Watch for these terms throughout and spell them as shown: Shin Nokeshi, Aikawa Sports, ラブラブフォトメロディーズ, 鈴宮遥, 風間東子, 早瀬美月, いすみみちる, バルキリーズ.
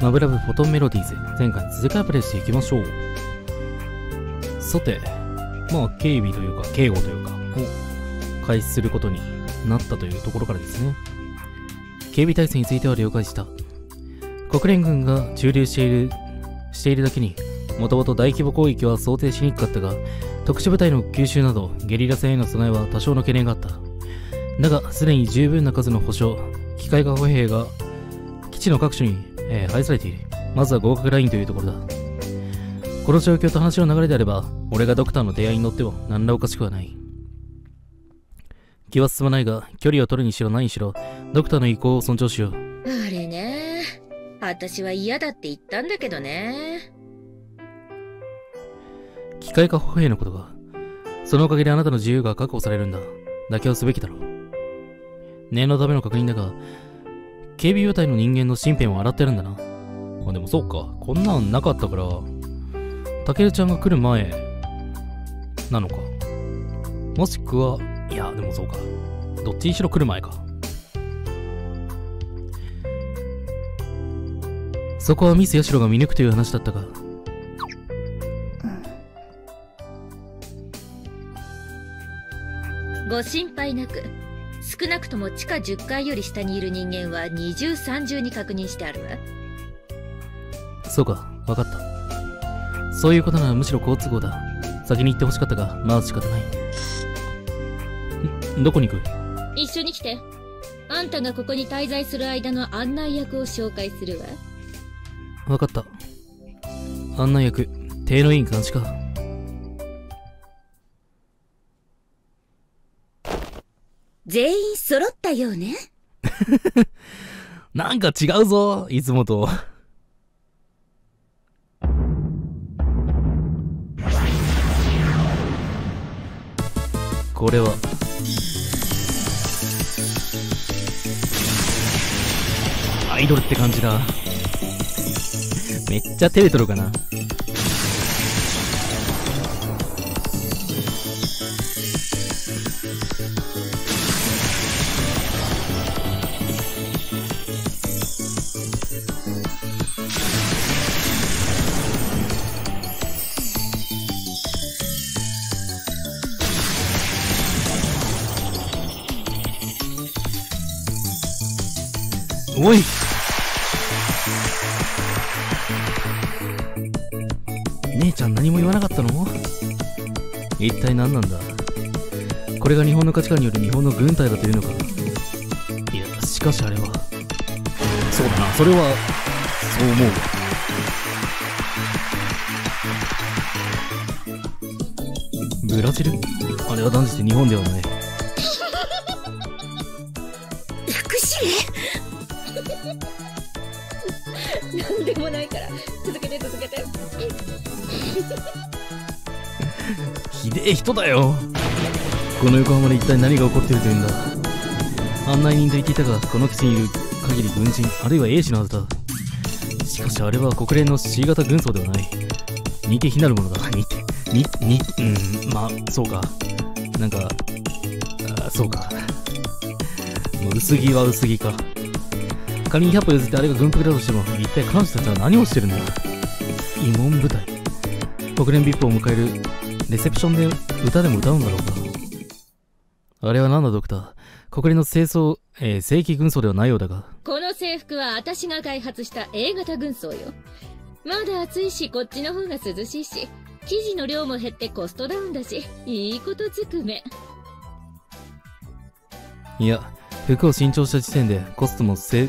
ラブラブフォトメロディーズ、前回に続きからプレイしていきましょう。さて、まあ警備というか警護というかを開始することになったというところからですね。警備体制については了解した。国連軍が駐留しているだけに、もともと大規模攻撃は想定しにくかったが、特殊部隊の吸収などゲリラ戦への備えは多少の懸念があった。だが、すでに十分な数の保障、機械化歩兵が基地の各所に配されている。まずは合格ラインというところだ。この状況と話の流れであれば、俺がドクターの提案に乗っても何らおかしくはない。気は進まないが、距離を取るにしろ何にしろ、ドクターの意向を尊重しよう。あれね、私は嫌だって言ったんだけどね。機械化歩兵のことが、そのおかげであなたの自由が確保されるんだ。妥協すべきだろう。念のための確認だが、警備部隊の人間の身辺を洗ってるんだな。あ、でもそうか。こんなんなかったから、タケルちゃんが来る前、なのか。もしくは、いや、でもそうか。どっちにしろ来る前か。そこはミスヤシロが見抜くという話だったか。ご心配なく。少なくとも地下10階より下にいる人間は二重三重に確認してあるわ。そうか、分かった。そういうことならむしろ好都合だ。先に行ってほしかったが、まあ仕方ない。どこに行く？一緒に来て。あんたがここに滞在する間の案内役を紹介するわ。分かった。案内役、体のいい監視か。全員揃ったようね。なんか違うぞ、いつもと。これはアイドルって感じだ。めっちゃ照れとるかな。おい、姉ちゃん何も言わなかったの？一体何なんだ。これが日本の価値観による日本の軍隊だというのか。いや、しかしあれはそうだな。それはそう思う。ブラジル？あれは断じて日本ではない。なんでもないから続けて続けて。ひでえ人だよ。この横浜で一体何が起こってるというんだ。案内人と言っていたが、この基地にいる限り軍人あるいは英士のはずだ。しかしあれは国連の C 型軍曹ではない。似て非なるものだ。似て、まあそうか。なんか、あ、そうか。もう薄着は薄着か。仮に100歩譲ってあれが軍服だとしても、一体彼女たちは何をしてるんだ。慰問部隊。国連 VIP を迎えるレセプションで歌でも歌うんだろうか。あれは何だドクター。国連の正規軍曹ではないようだが。この制服は私が開発した A 型軍曹よ。まだ暑いし、こっちの方が涼しいし、生地の量も減ってコストダウンだし、いいことずくめ。いや、服を新調した時点でコストも生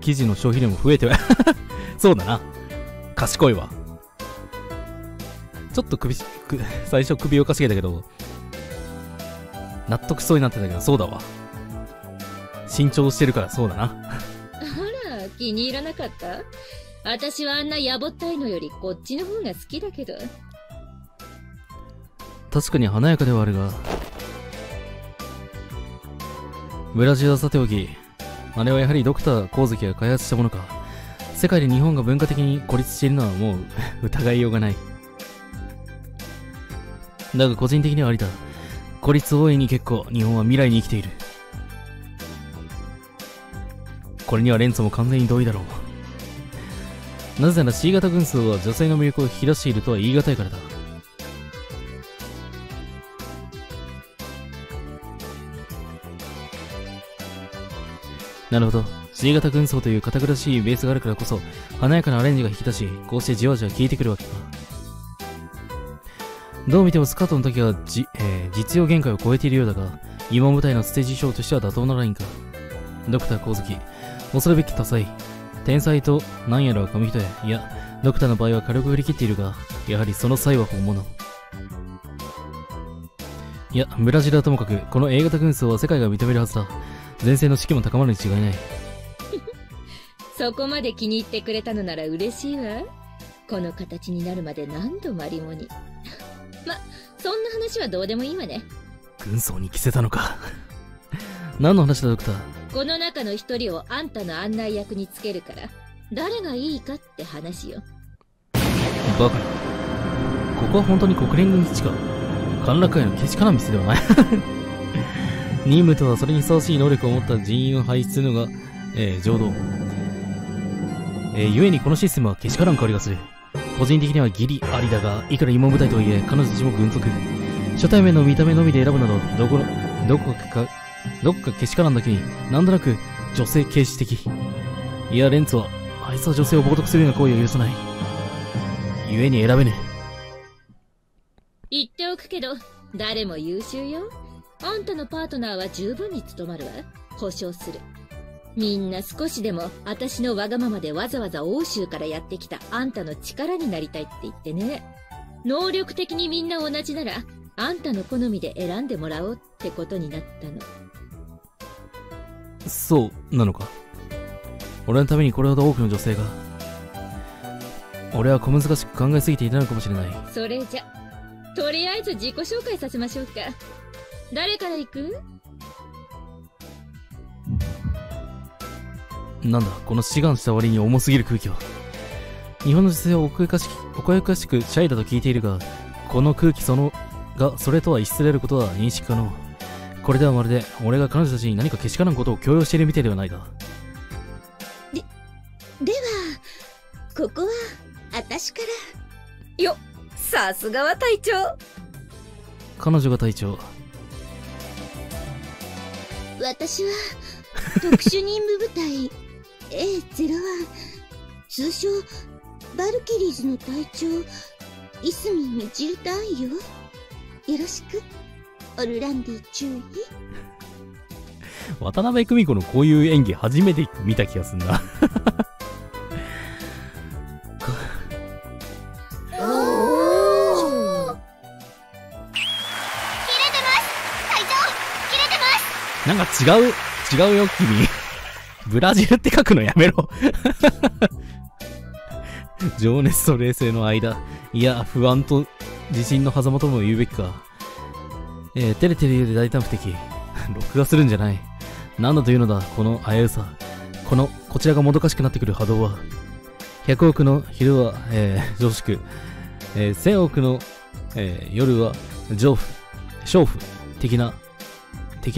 地の消費量も増えてはそうだな。賢いわ。ちょっと最初首をかしげたけど、納得しそうになってたけど、そうだわ。新調してるからそうだな。あら、気に入らなかった？私はあんなやぼったいのよりこっちの方が好きだけど。確かに華やかではあるが、ブラジルはさておき、あれはやはりドクター光月が開発したものか。世界で日本が文化的に孤立しているのはもう疑いようがない。だが個人的にはありだ。孤立大いに結構、日本は未来に生きている。これにはレンツも完全に同意だろう。なぜなら C 型軍曹は女性の魅力を引き出しているとは言い難いからだ。なるほど。 C 型軍曹という堅苦しいベースがあるからこそ、華やかなアレンジが引き出し、こうしてじわじわ効いてくるわけだ。どう見てもスカートの時は実用限界を超えているようだが、今舞台のステージショーとしては妥当なラインか。ドクター光月、恐るべき多才。天才と何やらは紙一重。いや、ドクターの場合は軽く振り切っているが、やはりその際は本物。いや、ブラジルはともかく、この A 型軍曹は世界が認めるはずだ。前線の士気も高まるに違いない。そこまで気に入ってくれたのなら嬉しいわ。この形になるまで何度マリモに。ま、そんな話はどうでもいいわね。軍曹に着せたのか。何の話だ、ドクター。この中の一人をあんたの案内役につけるから、誰がいいかって話よ。バカな。ここは本当に国連軍基地か。歓楽街のけしからん店ではない。任務とはそれにふさわしい能力を持った人員を配置するのが、常道。故にこのシステムはけしからん香りがする。個人的にはギリありだが、いくら芋舞台とはいえ、彼女たちも軍属。初対面の見た目のみで選ぶなど、どこかけしからんだけに、なんとなく女性軽視的。いや、レンツは、あいつは女性を冒涜するような行為を許さない。故に選べねえ。言っておくけど、誰も優秀よ。あんたのパートナーは十分に務まるわ。保証する。みんな少しでも私のわがままでわざわざ欧州からやってきたあんたの力になりたいって言ってね。能力的にみんな同じなら、あんたの好みで選んでもらおうってことになったの。そうなのか。俺のためにこれほど多くの女性が。俺は小難しく考えすぎていたのかもしれない。それじゃ、とりあえず自己紹介させましょうか。誰から行く？なんだ、この志願した割に重すぎる空気は。日本の女性をおかゆかしくシャイだと聞いているが、この空気それとは一致されることは認識可能。これではまるで、俺が彼女たちに何かけしからんことを強要しているみたいではないか。では、ここは、あたしから。よ、さすがは隊長。彼女が隊長。私は、特殊任務部隊、A01、通称、バルキリーズの隊長、いすみみちる隊よ。よろしく、オルランディ注意。渡辺久美子のこういう演技初めて見た気がすんな。なんか違うよ、君。ブラジルって書くのやめろ。情熱と冷静の間。いや、不安と自信の狭間とも言うべきか。照れてるより大胆不敵。録画するんじゃない。なんだというのだ、この危うさ。こちらがもどかしくなってくる波動は。100億の昼は、上宿。1000億の、夜は、娼婦、的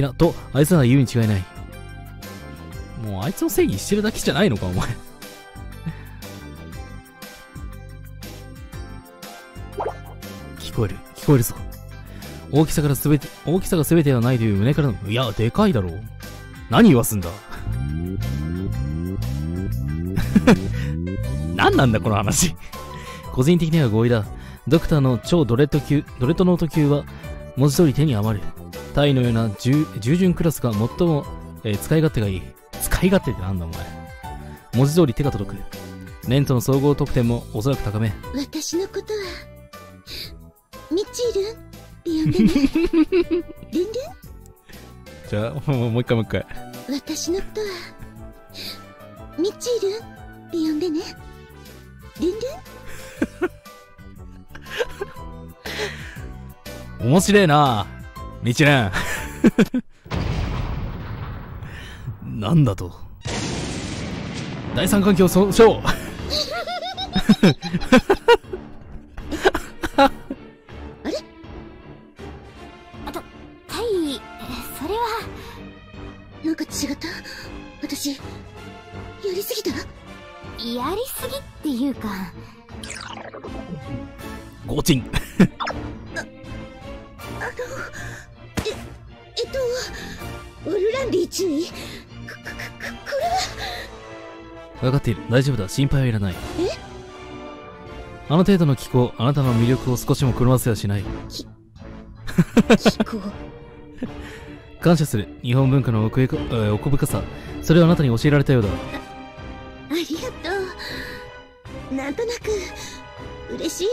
なとあいつなら言うに違いない。もうあいつを正義してるだけじゃないのかお前。聞こえるぞ。大きさが全てではないという胸からの。いや、でかいだろう。何言わすんだ。何なんだこの話。個人的には合意だ。ドクターの超ドレッドノート級は文字通り手に余る。タイのような従順クラスが最も、使い勝手がいい。使い勝手ってなんだお前。文字通り手が届く。レンとの総合得点もおそらく高め。私のことは、ミチルって呼んでね。ルンルン。じゃあ、もう一回。私のことは、ミチルって呼んでね。ルンルン。面白えなぁ。ミチルン。なんだと。第三環境損傷。あれ、はい、それは。なんか違った。私、やりすぎた？やりすぎっていうかゴチンオルランビー注意。これは分かっている。大丈夫だ、心配はいらない。え、あの程度の気候、あなたの魅力を少しも狂わせはしない。気候感謝する。日本文化の奥深さ、それをあなたに教えられたようだ。ありがとう。なんとなく嬉しいわ。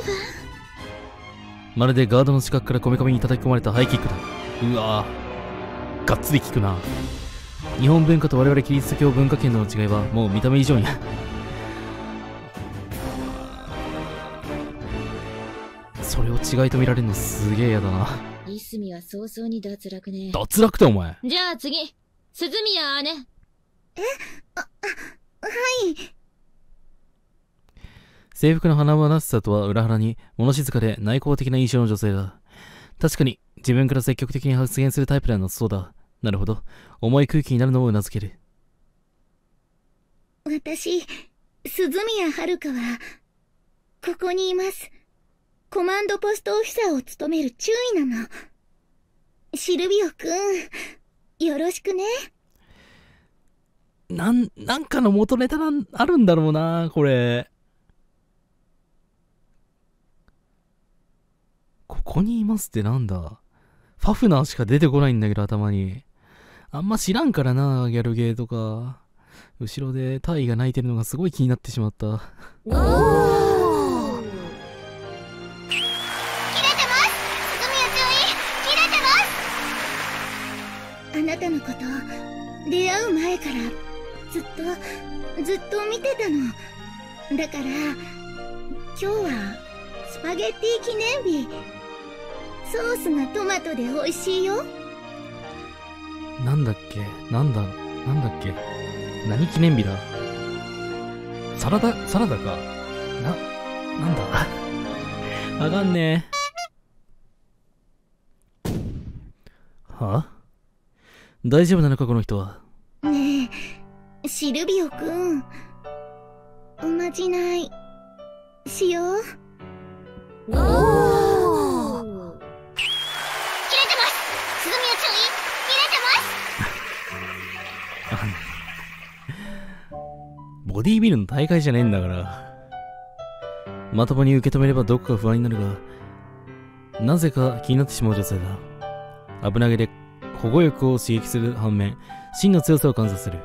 まるでガードの死角からこめかみに叩き込まれたハイキックだ。うわぁ、がっつり聞くな。日本文化と我々キリスト教文化圏の違いはもう見た目以上にそれを違いと見られるのすげえ嫌だな。いすみは早々に脱落ね。脱落ってお前。じゃあ次、鈴宮姉。え、はい。制服の華々しさとは裏腹に物静かで内向的な印象の女性だ。確かに自分から積極的に発言するタイプではなさそうだ。なるほど、重い空気になるのをうなずける。私、鈴宮遥はここにいます。コマンドポストオフィサーを務める中尉なの。シルビオくん、よろしくね。なんかの元ネタあるんだろうなこれ。ここにいますってなんだ。ファフナーしか出てこないんだけど頭に。あんま知らんからな、ギャルゲーとか。後ろでタイが泣いてるのがすごい気になってしまった。おお、切れてます鈴宮注意、切れてます。あなたのこと出会う前からずっと見てたのだから、今日はスパゲッティ記念日。ソースがトマトで美味しいよ。なんだっけ、何記念日だ。サラダかなんだわかんねえ。はあ、大丈夫なのかこの人は。ねえシルビオくん、おまじないしよう。おお、ボディービルの大会じゃねえんだから。まともに受け止めればどこか不安になるが、なぜか気になってしまう女性だ。危なげで保護欲を刺激する反面、真の強さを観察する。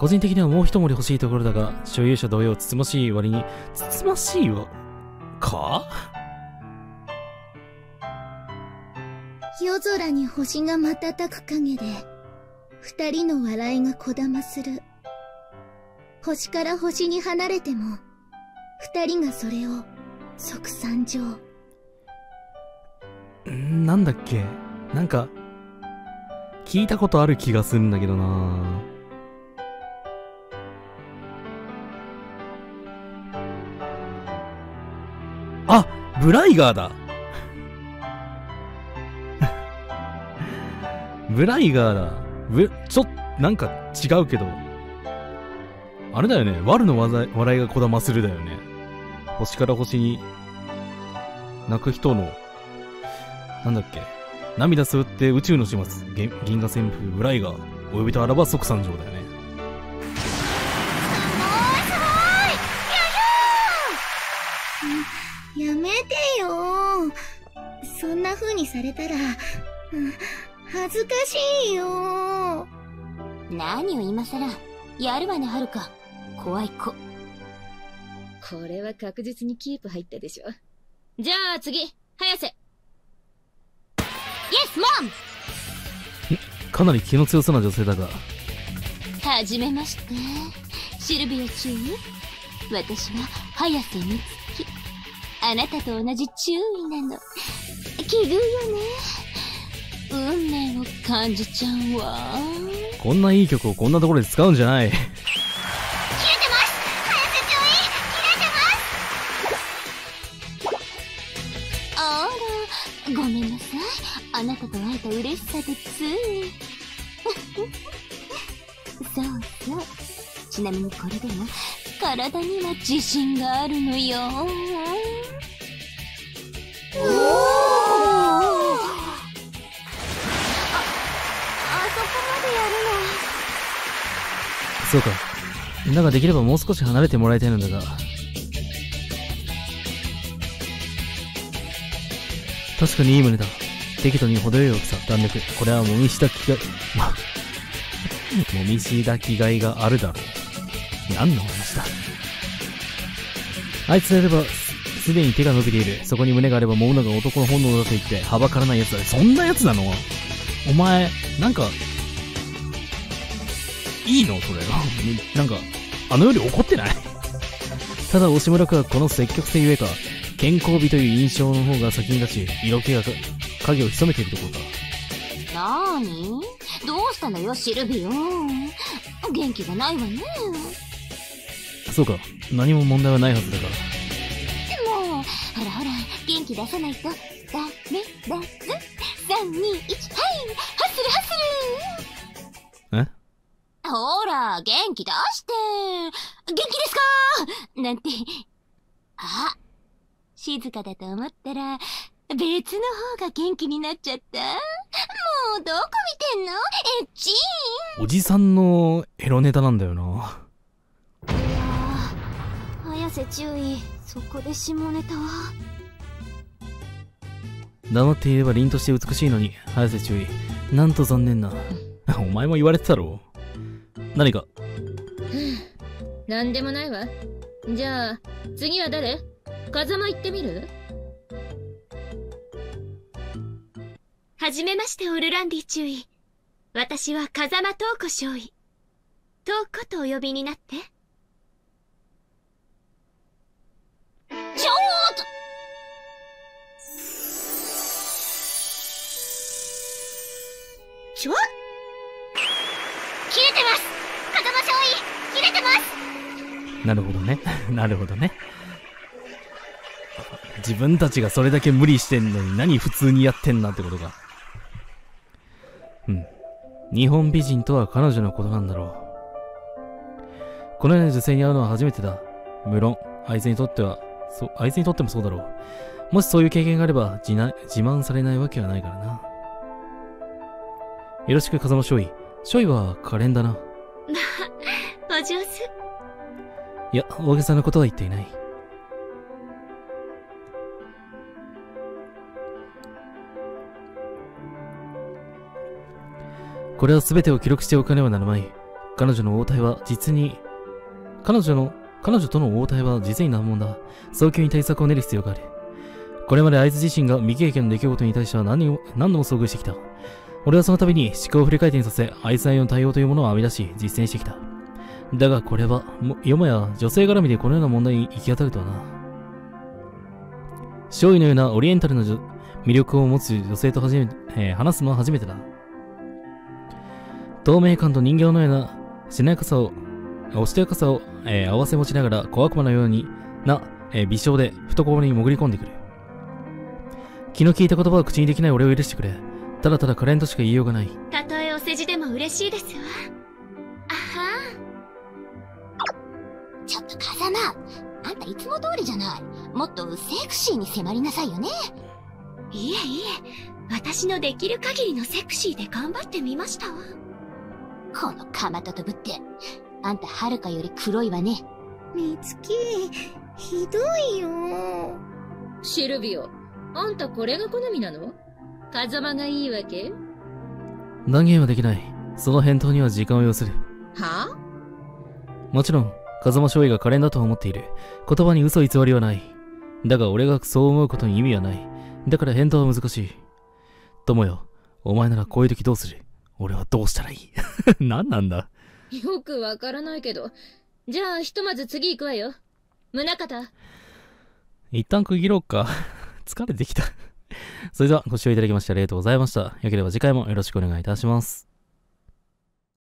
個人的にはもう一盛り欲しいところだが、所有者同様つつましい割に、つつましいわ、か？夜空に星が瞬く影で、二人の笑いがこだまする。星から星に離れても、二人がそれを即参上。なんだっけ、なんか、聞いたことある気がするんだけどな。あ、ブライガーだ。ブライガーだ。なんか違うけど。あれだよね。悪の笑いがこだまするだよね。星から星に、泣く人の、なんだっけ。涙するって宇宙の始末。銀河旋風、ブライガー。お呼びとあらば即参上だよね。すごいすごい、やめてよ。そんな風にされたら、恥ずかしいよ。何を今さら、やるわね、はるか。怖い子。これは確実にキープ入ったでしょ。じゃあ次、早瀬。イエス、モン。かなり気の強そうな女性だが。はじめまして、シルビオ中尉。私は、早瀬美月。あなたと同じ中尉なの。奇遇よね。運命を感じちゃうわ。こんないい曲をこんなところで使うんじゃない。切れてます早瀬ちょい、切れてます。あら、ごめんなささい。あなたと会えた嬉しさでついそうそう、ちなみにこれでも体には自信があるのよ。おお、あそこまでやるの。そうか、だができればもう少し離れてもらいたいのだが、確かにいい胸だ。適度に程よい大きさ、弾力。これはもみしだきがい。まあ、もみしだきがいがあるだろう。何の話だ。あいつであれば、すでに手が伸びている。そこに胸があれば、もうのが男の本能だと言って、はばからない奴だ。そんな奴なの？お前、なんか、いいのそれ。なんか、あの世に怒ってない？ただ、押村くんはこの積極性ゆえか、健康美という印象の方が先に立ち、色気が影を潜めているところか。なーに？どうしたのよ、シルビオン。元気がないわね。そうか、何も問題はないはずだから。もう、ほらほら、元気出さないとダメだぞ。3、2、1、はい、ハッスルハッスル。え？ほら、元気出して。元気ですかなんて。あ、静かだと思ったら、別の方が元気になっちゃった。もうどこ見てんの？エッチーン。おじさんのエロネタなんだよな。いやー、早瀬注意。そこで下ネタは。黙っていれば凛として美しいのに、早瀬注意。なんと残念な。お前も言われてたろ。何か。なんでもないわ。じゃあ、次は誰？風間行ってみる？はじめまして、オルランディ中尉。私は風間東子少尉。東子とお呼びになって。ちょっと！切れてます！風間少尉、切れてます！なるほどね。なるほどね。自分たちがそれだけ無理してんのに何普通にやってんなってことか。うん。日本美人とは彼女のことなんだろう。このような女性に会うのは初めてだ。無論、あいつにとってもそうだろう。もしそういう経験があれば、自慢されないわけはないからな。よろしく、風間少尉。少尉は可憐だな。まあ、お上手。いや、大げさなことは言っていない。これは全てを記録しておかねばならない。彼女との応対は実に難問だ。早急に対策を練る必要がある。これまであいつ自身が未経験の出来事に対しては何度も遭遇してきた。俺はその度に思考をフル回転させ、あいつなりの対応というものを編み出し、実践してきた。だがこれは、よもや女性絡みでこのような問題に行き当たるとはな。少尉のようなオリエンタルな魅力を持つ女性と話すのは初めてだ。透明感と人形のようなおしとやかさを、合わせ持ちながら小悪魔のような、微笑で懐に潜り込んでくる。気の利いた言葉を口にできない俺を許してくれ。ただただ可憐としか言いようがない。たとえお世辞でも嬉しいですわ。あは。ちょっと風間、あんたいつも通りじゃない。もっとセクシーに迫りなさいよね。いえいえ、私のできる限りのセクシーで頑張ってみましたわ。このかまととぶって、あんたはるかより黒いわね。みつき、ひどいよ。シルビオ、あんたこれが好みなの？風間がいいわけ？断言はできない。その返答には時間を要する。はぁ？もちろん、風間少尉が可憐だと思っている。言葉に嘘偽りはない。だが俺がそう思うことに意味はない。だから返答は難しい。友よ、お前ならこういう時どうする？俺はどうしたらいい？何なんだ？よくわからないけど。じゃあ、ひとまず次行くわよ。宗方。一旦区切ろうか。疲れてきた。それでは、ご視聴いただきましてありがとうございました。よければ次回もよろしくお願いいたします。